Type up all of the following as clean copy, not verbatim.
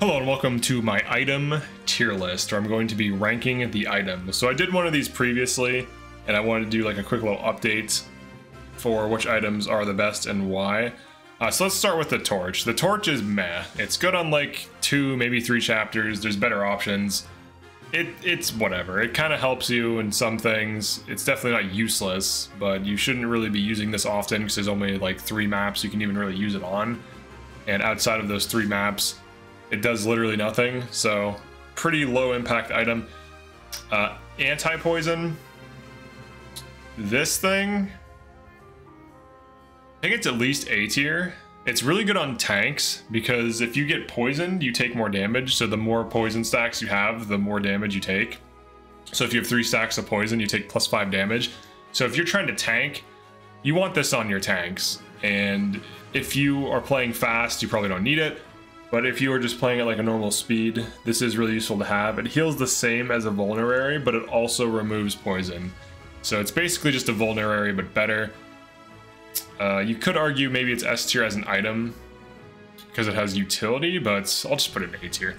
Hello and welcome to my item tier list, where I'm going to be ranking the items. So I did one of these previously, and I wanted to do like a quick little update for which items are the best and why. So let's start with the torch. The torch is meh. It's good on like 2, maybe 3 chapters. There's better options. It's whatever. It kind of helps you in some things. It's definitely not useless, but you shouldn't really be using this often because there's only like 3 maps you can even really use it on. And outside of those 3 maps, it does literally nothing, so pretty low impact item. Anti-poison. This thing, I think it's at least A tier. It's really good on tanks because if you get poisoned, you take more damage. So the more poison stacks you have, the more damage you take. So if you have 3 stacks of poison, you take +5 damage. So if you're trying to tank, you want this on your tanks. And if you are playing fast, you probably don't need it. But if you were just playing at like a normal speed, this is really useful to have. It heals the same as a vulnerary, but it also removes poison. So it's basically just a vulnerary, but better. You could argue maybe it's S tier as an item because it has utility, but I'll just put it in A tier.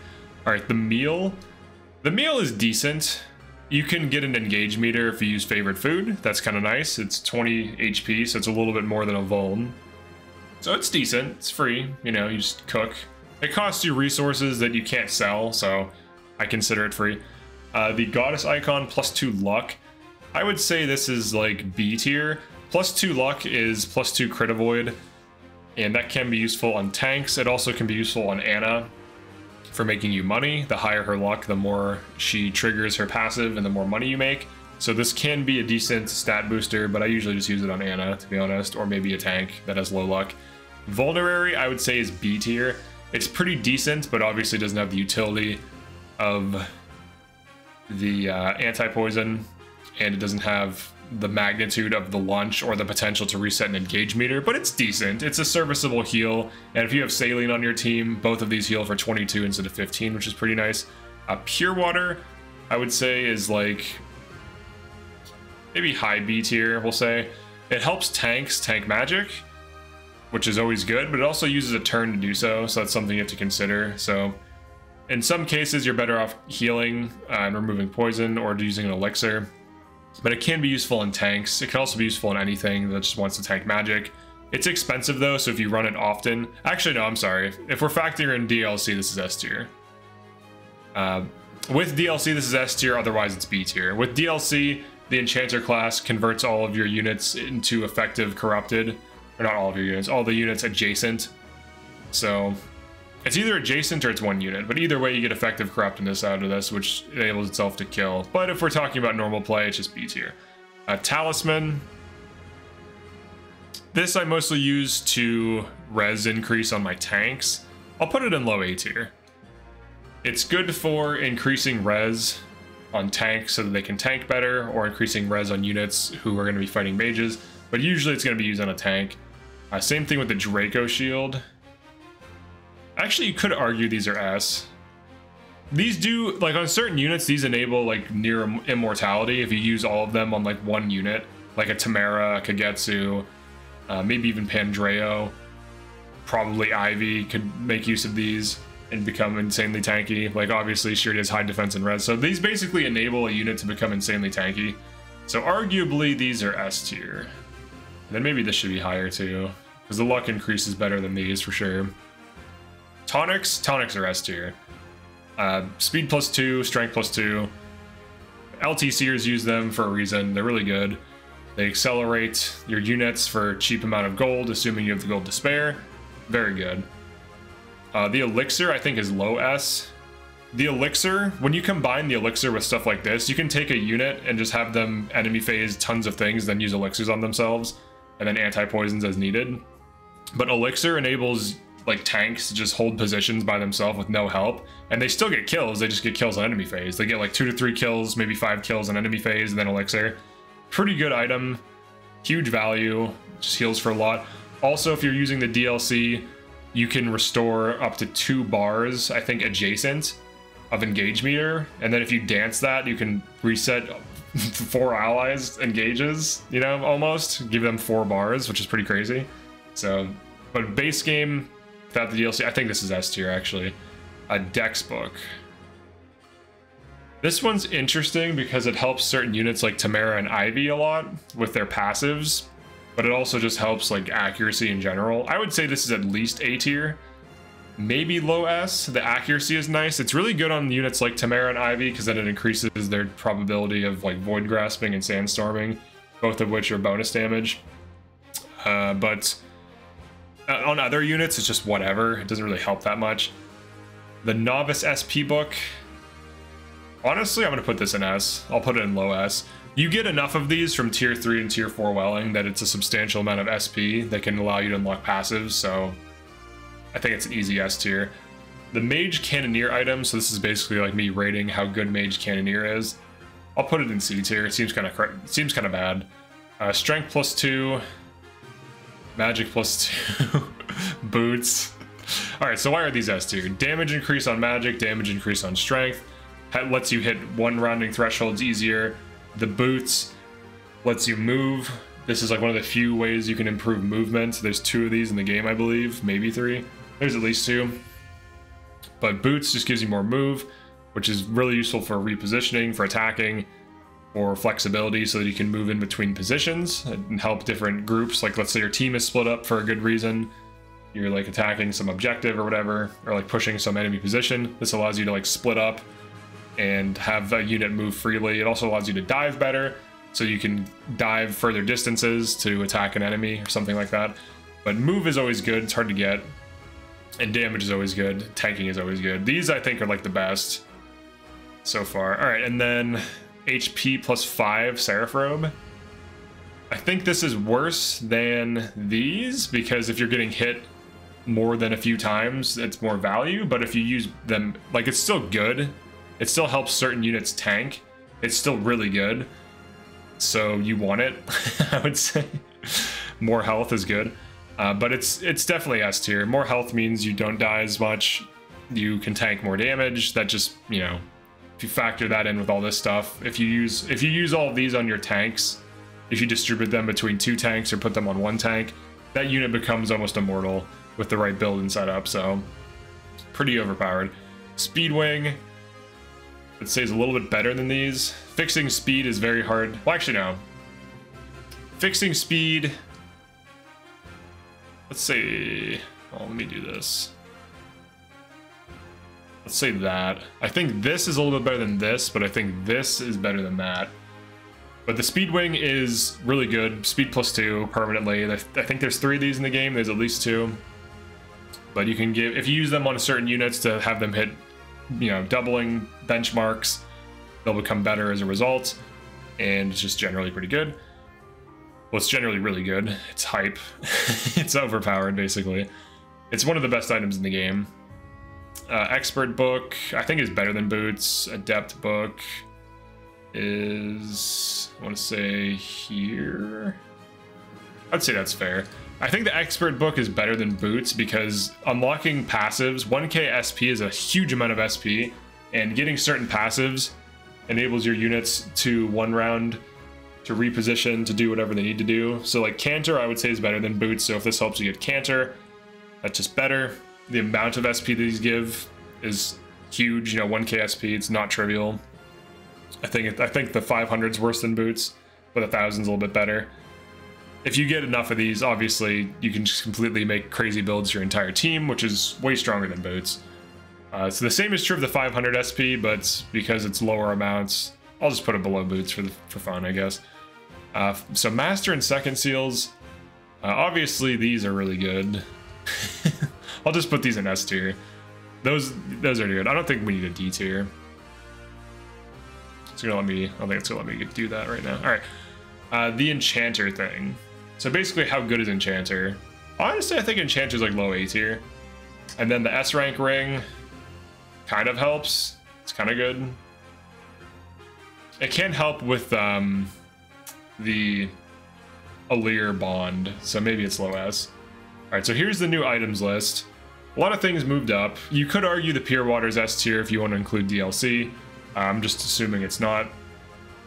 All right, the meal. The meal is decent. You can get an engage meter if you use favorite food. That's kind of nice. It's 20 HP, so it's a little bit more than a vuln. So it's decent. It's free. You know, you just cook. It costs you resources that you can't sell, so I consider it free. The goddess icon, +2 luck. I would say this is like B tier. +2 luck is +2 crit avoid, and that can be useful on tanks. It also can be useful on Anna for making you money. The higher her luck, the more she triggers her passive and the more money you make. So this can be a decent stat booster, but I usually just use it on Anna, to be honest, or maybe a tank that has low luck. Vulnerary, I would say, is B tier. It's pretty decent, but obviously doesn't have the utility of the anti-poison, and it doesn't have the magnitude of the launch or the potential to reset an engage meter, but it's decent. It's a serviceable heal, and if you have Saline on your team, both of these heal for 22 instead of 15, which is pretty nice. Pure Water, I would say, is like maybe high B tier, we'll say. It helps tanks tank magic, which is always good, but it also uses a turn to do so, so that's something you have to consider. So in some cases, you're better off healing and removing poison or using an elixir, but it can be useful in tanks. It can also be useful in anything that just wants to tank magic. It's expensive though, so if you run it often... Actually, no, I'm sorry. If we're factoring in DLC, this is S tier. With DLC, this is S tier, otherwise it's B tier. With DLC, the Enchanter class converts all of your units into effective corrupted. Or not all of your units, all the units adjacent. So it's either adjacent or it's 1 unit, but either way you get effective corruptedness out of this, which enables itself to kill. But if we're talking about normal play, it's just B tier. Talisman. This I mostly use to res increase on my tanks. I'll put it in low A tier. It's good for increasing res on tanks so that they can tank better, or increasing res on units who are going to be fighting mages. But usually it's going to be used on a tank. Same thing with the Draco Shield. Actually, you could argue these are S. These do, like on certain units, these enable like near immortality if you use all of them on like 1 unit, like a Tamera, Kagetsu, maybe even Pandreo. Probably Ivy could make use of these and become insanely tanky. Like obviously she already has high defense and res, so these basically enable a unit to become insanely tanky. So arguably these are S tier. Then maybe this should be higher too, because the luck increase is better than these for sure. Tonics? Tonics are S tier. Speed +2, strength +2. LTCers use them for a reason. They're really good. They accelerate your units for a cheap amount of gold, assuming you have the gold to spare. Very good. The elixir I think is low S. The elixir, when you combine the elixir with stuff like this, you can take a unit and just have them enemy phase tons of things, then use elixirs on themselves, and then anti-poisons as needed. But elixir enables like tanks to just hold positions by themselves with no help, and they still get kills. They just get kills on enemy phase. They get like 2 to 3 kills, maybe 5 kills on enemy phase, and then elixir. Pretty good item, huge value, just heals for a lot. Also, if you're using the DLC, you can restore up to 2 bars, I think, adjacent of engage meter, and then if you dance that, you can reset 4 allies engages, you know, almost give them 4 bars, which is pretty crazy. So, but base game without the DLC, I think this is S tier actually. a dex book. This one's interesting because it helps certain units like Tamera and Ivy a lot with their passives, but it also just helps like accuracy in general. I would say this is at least A tier, maybe low S. The accuracy is nice. It's really good on units like Tamera and Ivy because then it increases their probability of like void grasping and sandstorming, both of which are bonus damage. But on other units, it's just whatever. It doesn't really help that much. The Novice SP book, honestly, I'm gonna put this in S. I'll put it in low S. You get enough of these from tier 3 and tier 4 Welling that it's a substantial amount of SP that can allow you to unlock passives, so I think it's an easy S tier. The Mage Cannoneer item, so this is basically like me rating how good Mage Cannoneer is. I'll put it in C tier. It seems kind of correct. It seems kind of bad. Strength plus 2, Magic plus 2, Boots. All right, so why are these S tier? Damage increase on Magic, damage increase on Strength. That lets you hit one rounding thresholds easier. The Boots lets you move. This is like one of the few ways you can improve movement. There's 2 of these in the game, I believe, maybe 3. There's at least 2. But Boots just gives you more move, which is really useful for repositioning, for attacking, or flexibility so that you can move in between positions and help different groups. Like let's say your team is split up for a good reason. You're like attacking some objective or whatever, or like pushing some enemy position. This allows you to like split up and have a unit move freely. It also allows you to dive better, so you can dive further distances to attack an enemy or something like that. But move is always good, it's hard to get. And damage is always good, tanking is always good. These I think are like the best so far. All right, and then HP plus 5 Seraph Robe. I think this is worse than these because if you're getting hit more than a few times, it's more value, but if you use them, like it's still good. It still helps certain units tank. It's still really good. So you want it, I would say. More health is good, but it's definitely S tier. More health means you don't die as much. You can tank more damage. That just, you know, if you factor that in with all this stuff, if you use all of these on your tanks, if you distribute them between 2 tanks or put them on 1 tank, that unit becomes almost immortal with the right build and setup. So pretty overpowered. Speedwing, I'd say, is a little bit better than these. Fixing speed is very hard. Well, actually, no. Fixing speed, let's say, oh, let me do this. Let's say that. I think this is a little bit better than this, but I think this is better than that. But the Speedwing is really good. Speed plus 2 permanently. I think there's 3 of these in the game. There's at least 2. But you can give, if you use them on certain units to have them hit, you know, doubling benchmarks, they'll become better as a result, and it's just generally pretty good. Well, it's generally really good. It's hype. It's overpowered, basically. It's one of the best items in the game. Expert book, I think, is better than Boots. Adept book is, I want to say, here. I'd say that's fair. I think the Expert book is better than Boots because unlolking passives, 1k SP is a huge amount of SP, and getting certain passives enables your units to one round, to reposition, to do whatever they need to do. So like Canter, I would say, is better than Boots. So if this helps you get Canter, that's just better. The amount of SP these give is huge. You know, 1k SP, it's not trivial. I think the 500's worse than Boots, but the 1000's a little bit better. If you get enough of these, obviously, you can just completely make crazy builds for your entire team, which is way stronger than Boots. So the same is true of the 500 SP, but because it's lower amounts, I'll just put it below Boots for fun, I guess. So Master and Second Seals, obviously these are really good. I'll just put these in S tier. Those are good. I don't think we need a D tier. It's gonna let me. I don't think it's gonna let me do that right now. All right. The Enchanter thing. So basically, how good is Enchanter? Honestly, I think Enchanter's like low A tier. And then the S rank ring kind of helps. It's kind of good. It can help with the Allure bond, so maybe it's low S. All right, so here's the new items list. A lot of things moved up. You could argue the Pure Water's S tier if you want to include DLC. I'm just assuming it's not.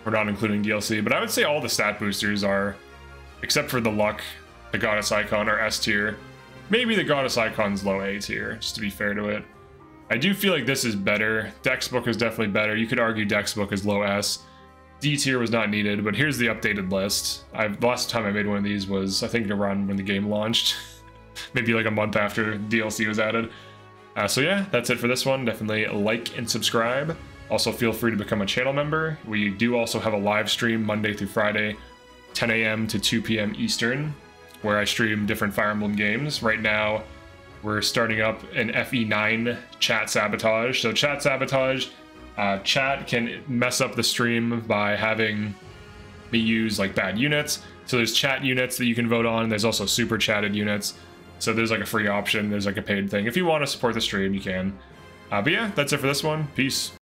We're not including DLC, but I would say all the stat boosters are, except for the Luck, the Goddess Icon, are S tier. Maybe the Goddess Icon's low A tier, just to be fair to it. I do feel like this is better. Dex book is definitely better. You could argue Dex book is low S. D tier was not needed, but here's the updated list. The last time I made one of these was, I think, around when the game launched. Maybe like a month after DLC was added. So yeah, that's it for this one. Definitely like and subscribe. Also, feel free to become a channel member. We do also have a live stream Monday through Friday, 10 a.m. to 2 p.m. Eastern, where I stream different Fire Emblem games. Right now, we're starting up an FE9 chat sabotage. So chat sabotage, chat can mess up the stream by having me use like bad units. So there's chat units that you can vote on. There's also super chatted units. So there's like a free option. There's like a paid thing. If you want to support the stream, you can. But yeah, that's it for this one. Peace.